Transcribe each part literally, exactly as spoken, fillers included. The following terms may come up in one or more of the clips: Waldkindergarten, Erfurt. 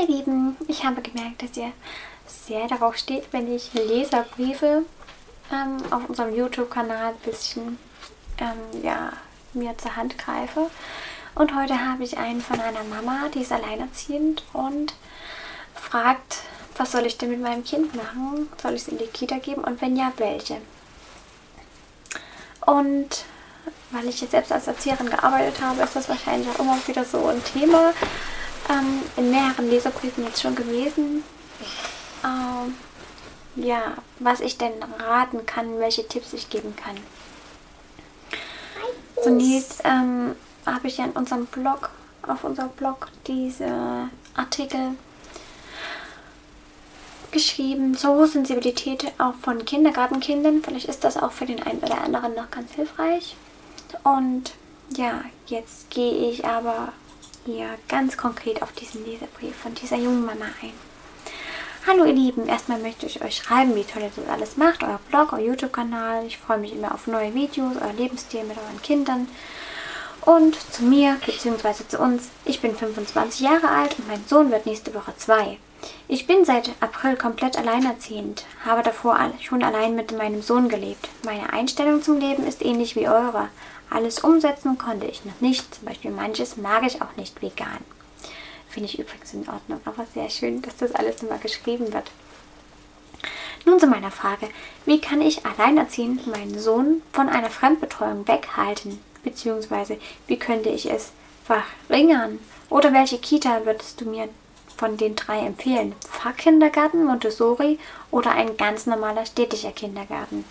Ihr Lieben, ich habe gemerkt, dass ihr sehr darauf steht, wenn ich Leserbriefe ähm, auf unserem YouTube-Kanal ein bisschen ähm, ja, mir zur Hand greife. Und heute habe ich einen von einer Mama, die ist alleinerziehend und fragt, was soll ich denn mit meinem Kind machen? Soll ich es in die Kita geben? Und wenn ja, welche? Und weil ich jetzt selbst als Erzieherin gearbeitet habe, ist das wahrscheinlich auch immer wieder so ein Thema. Ähm, in mehreren Leserbriefen jetzt schon gewesen. Ähm, ja, was ich denn raten kann, welche Tipps ich geben kann. Zunächst ähm, habe ich ja in unserem Blog, auf unserem Blog diese Artikel geschrieben, so Sensibilität auch von Kindergartenkindern. Vielleicht ist das auch für den einen oder anderen noch ganz hilfreich. Und ja, jetzt gehe ich aber hier ganz konkret auf diesen Leserbrief von dieser jungen Mama ein. Hallo ihr Lieben, erstmal möchte ich euch schreiben, wie toll ihr das alles macht, euer Blog, euer YouTube-Kanal. Ich freue mich immer auf neue Videos, euer Lebensstil mit euren Kindern. Und zu mir, bzw. zu uns, ich bin fünfundzwanzig Jahre alt und mein Sohn wird nächste Woche zwei. Ich bin seit April komplett alleinerziehend, habe davor schon allein mit meinem Sohn gelebt. Meine Einstellung zum Leben ist ähnlich wie eure. Alles umsetzen konnte ich noch nicht, zum Beispiel manches mag ich auch nicht vegan. Finde ich übrigens in Ordnung, aber sehr schön, dass das alles nochmal geschrieben wird. Nun zu meiner Frage, wie kann ich alleinerziehend meinen Sohn von einer Fremdbetreuung weghalten? Beziehungsweise, wie könnte ich es verringern? Oder welche Kita würdest du mir von den drei empfehlen? Pfarrkindergarten, Montessori oder ein ganz normaler städtischer Kindergarten?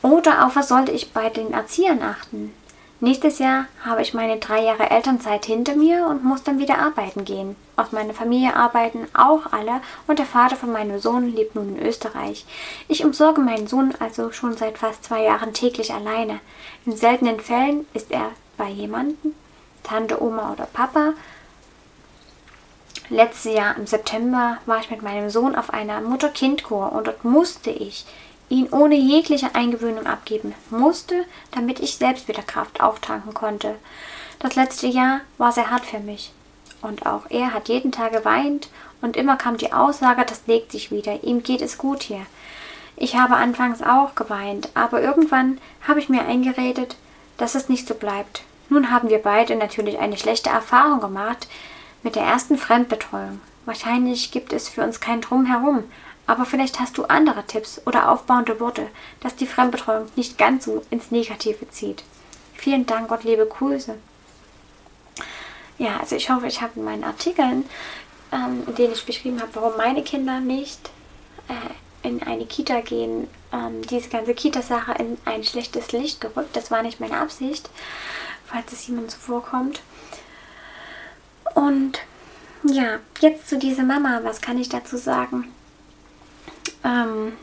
Oder auf was sollte ich bei den Erziehern achten? Nächstes Jahr habe ich meine drei Jahre Elternzeit hinter mir und muss dann wieder arbeiten gehen. Aus meiner Familie arbeiten auch alle und der Vater von meinem Sohn lebt nun in Österreich. Ich umsorge meinen Sohn also schon seit fast zwei Jahren täglich alleine. In seltenen Fällen ist er bei jemandem, Tante, Oma oder Papa. Letztes Jahr im September war ich mit meinem Sohn auf einer Mutter-Kind-Kur und dort musste ich ihn ohne jegliche Eingewöhnung abgeben musste, damit ich selbst wieder Kraft auftanken konnte. Das letzte Jahr war sehr hart für mich. Und auch er hat jeden Tag geweint und immer kam die Aussage, das legt sich wieder, ihm geht es gut hier. Ich habe anfangs auch geweint, aber irgendwann habe ich mir eingeredet, dass es nicht so bleibt. Nun haben wir beide natürlich eine schlechte Erfahrung gemacht mit der ersten Fremdbetreuung. Wahrscheinlich gibt es für uns kein Drumherum. Aber vielleicht hast du andere Tipps oder aufbauende Worte, dass die Fremdbetreuung nicht ganz so ins Negative zieht. Vielen Dank und liebe Grüße. Ja, also ich hoffe, ich habe in meinen Artikeln, ähm, in denen ich beschrieben habe, warum meine Kinder nicht äh, in eine Kita gehen, ähm, diese ganze Kita-Sache in ein schlechtes Licht gerückt. Das war nicht meine Absicht, falls es jemandem zuvorkommt. Und ja, jetzt zu dieser Mama, was kann ich dazu sagen? Ähm,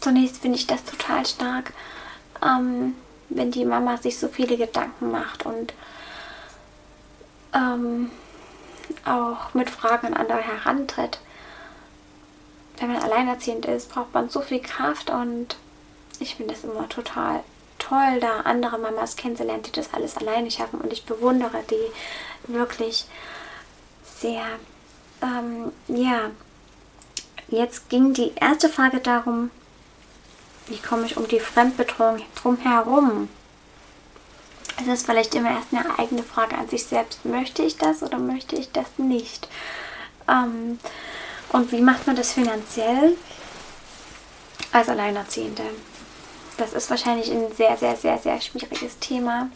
zunächst finde ich das total stark, ähm, wenn die Mama sich so viele Gedanken macht und ähm, auch mit Fragen an andere herantritt. Wenn man alleinerziehend ist, braucht man so viel Kraft und ich finde das immer total toll, da andere Mamas kennenzulernen, die das alles alleine schaffen und ich bewundere die wirklich sehr, ähm, ja. Jetzt ging die erste Frage darum, wie komme ich um die Fremdbetreuung drumherum? Es ist vielleicht immer erst eine eigene Frage an sich selbst. Möchte ich das oder möchte ich das nicht? Ähm, und wie macht man das finanziell als Alleinerziehende? Das ist wahrscheinlich ein sehr, sehr, sehr, sehr schwieriges Thema.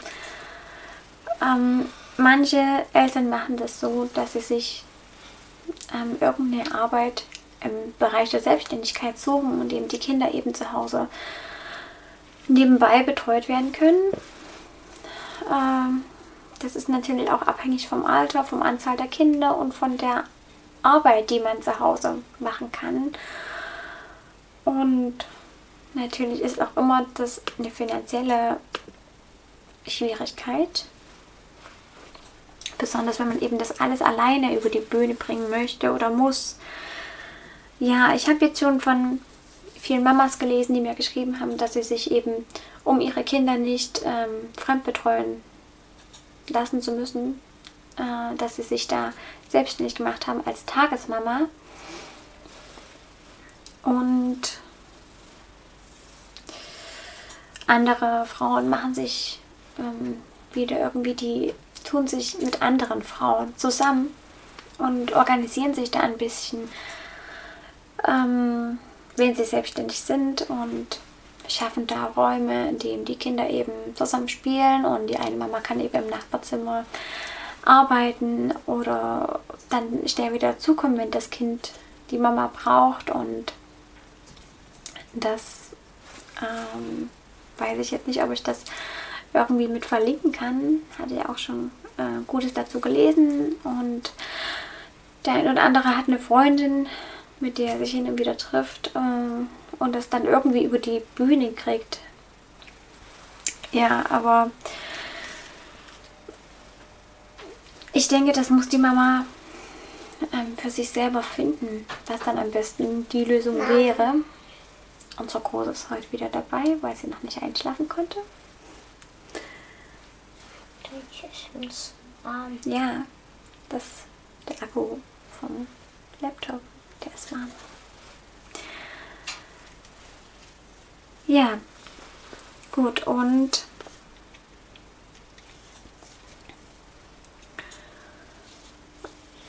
Ähm, manche Eltern machen das so, dass sie sich ähm, irgendeine Arbeit im Bereich der Selbstständigkeit suchen und eben die Kinder eben zu Hause nebenbei betreut werden können. Ähm, das ist natürlich auch abhängig vom Alter, vom Anzahl der Kinder und von der Arbeit, die man zu Hause machen kann. Und natürlich ist auch immer das eine finanzielle Schwierigkeit. Besonders wenn man eben das alles alleine über die Bühne bringen möchte oder muss. Ja, ich habe jetzt schon von vielen Mamas gelesen, die mir geschrieben haben, dass sie sich eben, um ihre Kinder nicht ähm, fremdbetreuen lassen zu müssen, äh, dass sie sich da selbstständig gemacht haben als Tagesmama. Und andere Frauen machen sich ähm, wieder irgendwie, die tun sich mit anderen Frauen zusammen und organisieren sich da ein bisschen, ähm, wenn sie selbstständig sind, und schaffen da Räume, in denen die Kinder eben zusammen spielen, und die eine Mama kann eben im Nachbarzimmer arbeiten oder dann schnell wieder zukommen, wenn das Kind die Mama braucht. Und das ähm, weiß ich jetzt nicht, ob ich das irgendwie mit verlinken kann. Hatte ja auch schon äh, Gutes dazu gelesen, und der ein oder andere hat eine Freundin, mit der er sich hin und wieder trifft äh, und das dann irgendwie über die Bühne kriegt. Ja, aber ich denke, das muss die Mama ähm, für sich selber finden, was dann am besten die Lösung wäre. Unsere Große ist heute wieder dabei, weil sie noch nicht einschlafen konnte. Ja, das der Akku vom Laptop, der ist warm. Ja, gut, und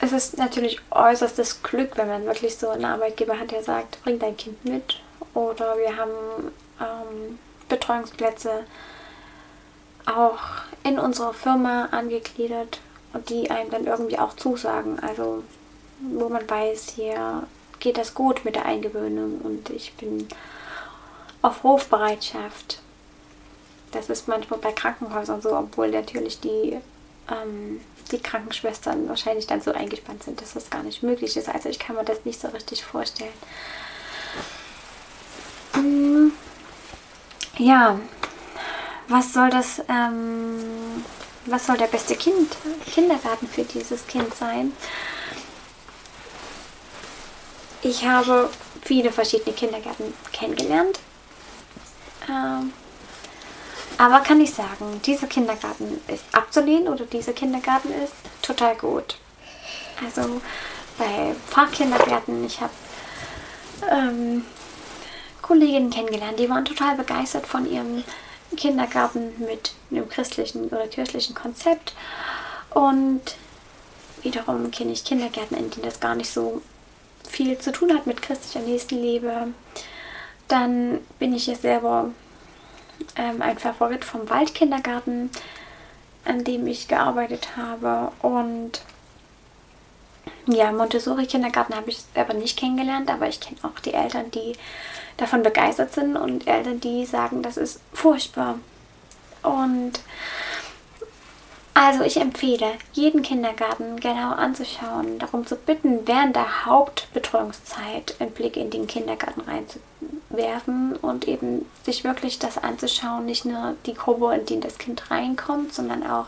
es ist natürlich äußerstes Glück, wenn man wirklich so einen Arbeitgeber hat, der sagt, bring dein Kind mit, oder wir haben ähm, Betreuungsplätze auch in unserer Firma angegliedert und die einem dann irgendwie auch zusagen, also wo man weiß, hier geht das gut mit der Eingewöhnung und ich bin auf Rufbereitschaft. Das ist manchmal bei Krankenhäusern so, obwohl natürlich die, ähm, die Krankenschwestern wahrscheinlich dann so eingespannt sind, dass das gar nicht möglich ist. Also ich kann mir das nicht so richtig vorstellen. Hm, ja, was soll das, ähm, was soll der beste Kind, Kindergarten für dieses Kind sein? Ich habe viele verschiedene Kindergärten kennengelernt. Ähm, aber kann ich sagen, dieser Kindergarten ist abzulehnen oder dieser Kindergarten ist total gut. Also bei Pfarrkindergärten, ich habe ähm, Kolleginnen kennengelernt, die waren total begeistert von ihrem Kindergarten mit einem christlichen oder kirchlichen Konzept. Und wiederum kenne ich Kindergärten, in denen das gar nicht so viel zu tun hat mit christlicher Nächstenliebe. Dann bin ich jetzt selber ähm, ein Favorit vom Waldkindergarten, an dem ich gearbeitet habe. Und ja, Montessorikindergarten habe ich selber nicht kennengelernt, aber ich kenne auch die Eltern, die davon begeistert sind, und Eltern, die sagen, das ist furchtbar. Und also ich empfehle, jeden Kindergarten genau anzuschauen, darum zu bitten, während der Hauptbetreuungszeit einen Blick in den Kindergarten reinzuwerfen und eben sich wirklich das anzuschauen, nicht nur die Gruppe, in die das Kind reinkommt, sondern auch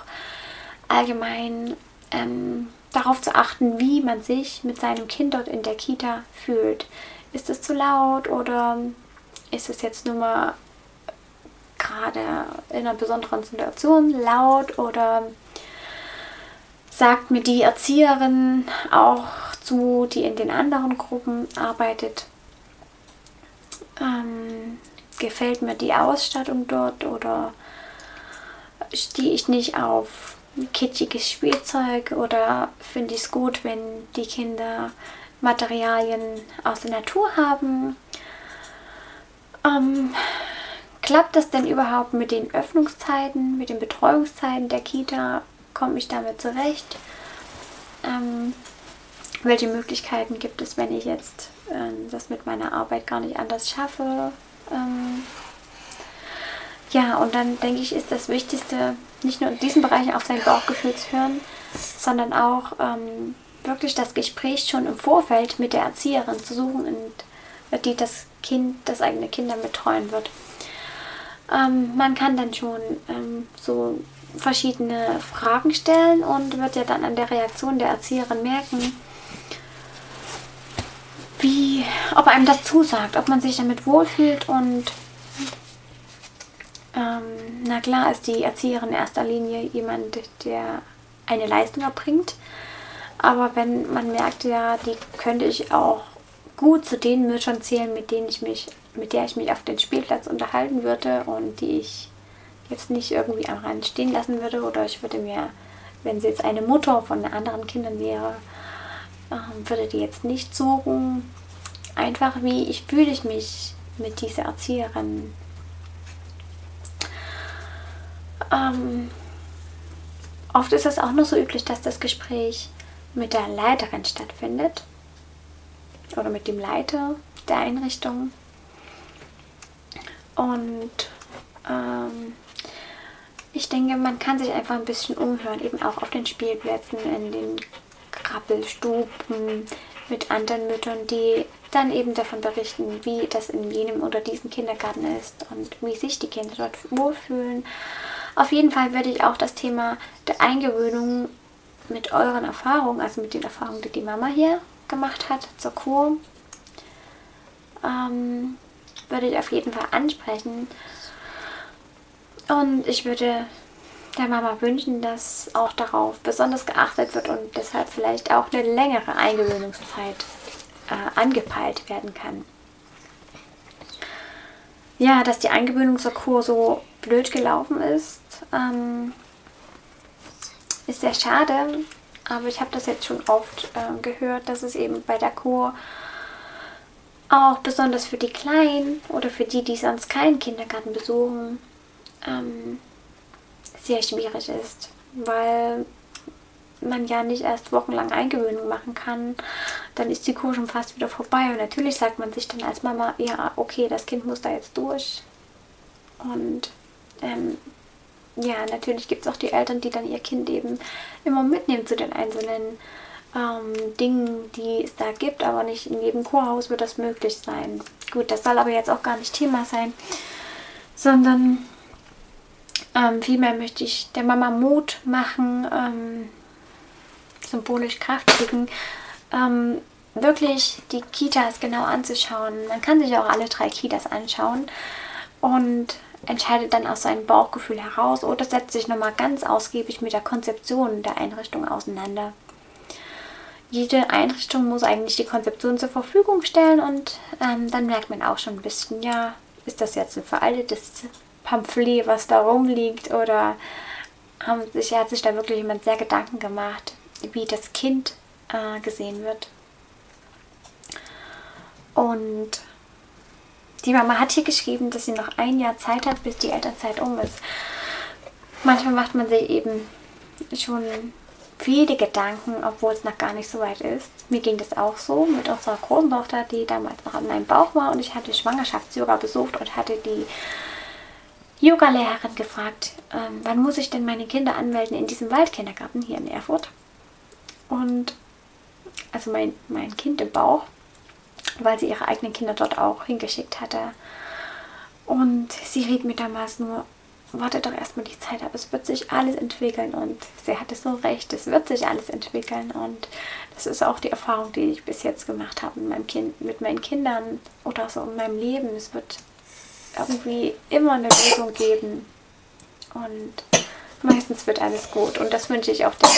allgemein ähm, darauf zu achten, wie man sich mit seinem Kind dort in der Kita fühlt. Ist es zu laut, oder ist es jetzt nur mal gerade in einer besonderen Situation laut, oder sagt mir die Erzieherin auch zu, die in den anderen Gruppen arbeitet, ähm, gefällt mir die Ausstattung dort, oder stehe ich nicht auf kitschiges Spielzeug, oder finde ich es gut, wenn die Kinder Materialien aus der Natur haben. Ähm, Klappt das denn überhaupt mit den Öffnungszeiten, mit den Betreuungszeiten der Kita? Komme ich damit zurecht? Ähm, welche Möglichkeiten gibt es, wenn ich jetzt äh, das mit meiner Arbeit gar nicht anders schaffe? Ähm, ja, und dann denke ich, ist das Wichtigste, nicht nur in diesen Bereichen auf sein Bauchgefühl zu hören, sondern auch ähm, wirklich das Gespräch schon im Vorfeld mit der Erzieherin zu suchen, in, die das Kind, das eigene Kind dann betreuen wird. Ähm, man kann dann schon ähm, so verschiedene Fragen stellen und wird ja dann an der Reaktion der Erzieherin merken, wie, ob einem das zusagt, ob man sich damit wohlfühlt. Und ähm, na klar ist die Erzieherin in erster Linie jemand, der eine Leistung erbringt. Aber wenn man merkt, ja, die könnte ich auch gut zu den Müttern zählen, mit denen ich mich, mit der ich mich auf den Spielplatz unterhalten würde und die ich jetzt nicht irgendwie am Rand stehen lassen würde, oder ich würde mir, wenn sie jetzt eine Mutter von anderen Kindern wäre, würde die jetzt nicht suchen. Einfach wie ich fühle ich mich mit dieser Erzieherin. Ähm, oft ist es auch noch so üblich, dass das Gespräch mit der Leiterin stattfindet oder mit dem Leiter der Einrichtung. Und ähm, ich denke, man kann sich einfach ein bisschen umhören, eben auch auf den Spielplätzen, in den Krabbelstuben, mit anderen Müttern, die dann eben davon berichten, wie das in jenem oder diesem Kindergarten ist und wie sich die Kinder dort wohlfühlen. Auf jeden Fall würde ich auch das Thema der Eingewöhnung mit euren Erfahrungen, also mit den Erfahrungen, die die Mama hier gemacht hat, zur Kur, ähm, würde ich auf jeden Fall ansprechen. Und ich würde der Mama wünschen, dass auch darauf besonders geachtet wird und deshalb vielleicht auch eine längere Eingewöhnungszeit äh, angepeilt werden kann. Ja, dass die Eingewöhnung zur Kur so blöd gelaufen ist, ähm, ist sehr schade, aber ich habe das jetzt schon oft äh, gehört, dass es eben bei der Kur auch besonders für die Kleinen oder für die, die sonst keinen Kindergarten besuchen, ähm, sehr schwierig ist, weil man ja nicht erst wochenlang Eingewöhnung machen kann, dann ist die Kur schon fast wieder vorbei und natürlich sagt man sich dann als Mama, ja okay, das Kind muss da jetzt durch und ähm, ja, natürlich gibt es auch die Eltern, die dann ihr Kind eben immer mitnehmen zu den einzelnen ähm, Dingen, die es da gibt, aber nicht in jedem Kurhaus wird das möglich sein. Gut, das soll aber jetzt auch gar nicht Thema sein, sondern Ähm, vielmehr möchte ich der Mama Mut machen, ähm, symbolisch Kraft kriegen, ähm, wirklich die Kitas genau anzuschauen. Man kann sich auch alle drei Kitas anschauen und entscheidet dann aus seinem Bauchgefühl heraus oder setzt sich nochmal ganz ausgiebig mit der Konzeption der Einrichtung auseinander. Jede Einrichtung muss eigentlich die Konzeption zur Verfügung stellen und ähm, dann merkt man auch schon ein bisschen, ja, ist das jetzt ein veraltetes Pamphlet, was da rumliegt, oder haben sich, hat sich da wirklich jemand sehr Gedanken gemacht, wie das Kind äh, gesehen wird. Und die Mama hat hier geschrieben, dass sie noch ein Jahr Zeit hat, bis die Elternzeit um ist. Manchmal macht man sich eben schon viele Gedanken, obwohl es noch gar nicht so weit ist. Mir ging das auch so mit unserer großen Tochter, die damals noch an meinem Bauch war, und ich hatte Schwangerschafts-Yoga besucht und hatte die Yoga-Lehrerin gefragt, ähm, wann muss ich denn meine Kinder anmelden in diesem Waldkindergarten hier in Erfurt? Und also mein, mein Kind im Bauch, weil sie ihre eigenen Kinder dort auch hingeschickt hatte. Und sie riet mir damals nur, warte doch erstmal die Zeit ab, es wird sich alles entwickeln. Und sie hatte so recht, es wird sich alles entwickeln. Und das ist auch die Erfahrung, die ich bis jetzt gemacht habe mit meinem Kind, mit meinen Kindern oder so in meinem Leben. Es wird irgendwie immer eine Lösung geben und meistens wird alles gut und das wünsche ich auch der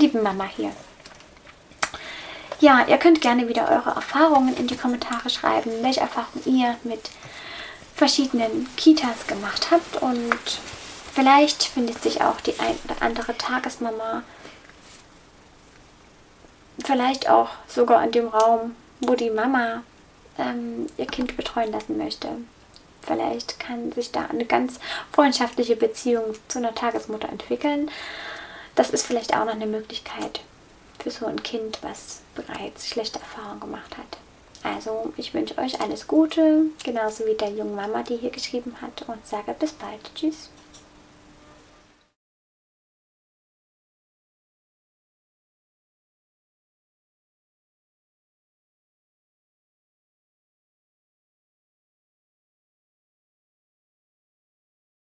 lieben Mama hier. Ja, ihr könnt gerne wieder eure Erfahrungen in die Kommentare schreiben, welche Erfahrungen ihr mit verschiedenen Kitas gemacht habt und vielleicht findet sich auch die ein oder andere Tagesmama, vielleicht auch sogar in dem Raum, wo die Mama ähm, ihr Kind betreuen lassen möchte. Vielleicht kann sich da eine ganz freundschaftliche Beziehung zu einer Tagesmutter entwickeln. Das ist vielleicht auch noch eine Möglichkeit für so ein Kind, was bereits schlechte Erfahrungen gemacht hat. Also ich wünsche euch alles Gute, genauso wie der jungen Mama, die hier geschrieben hat, und sage bis bald. Tschüss.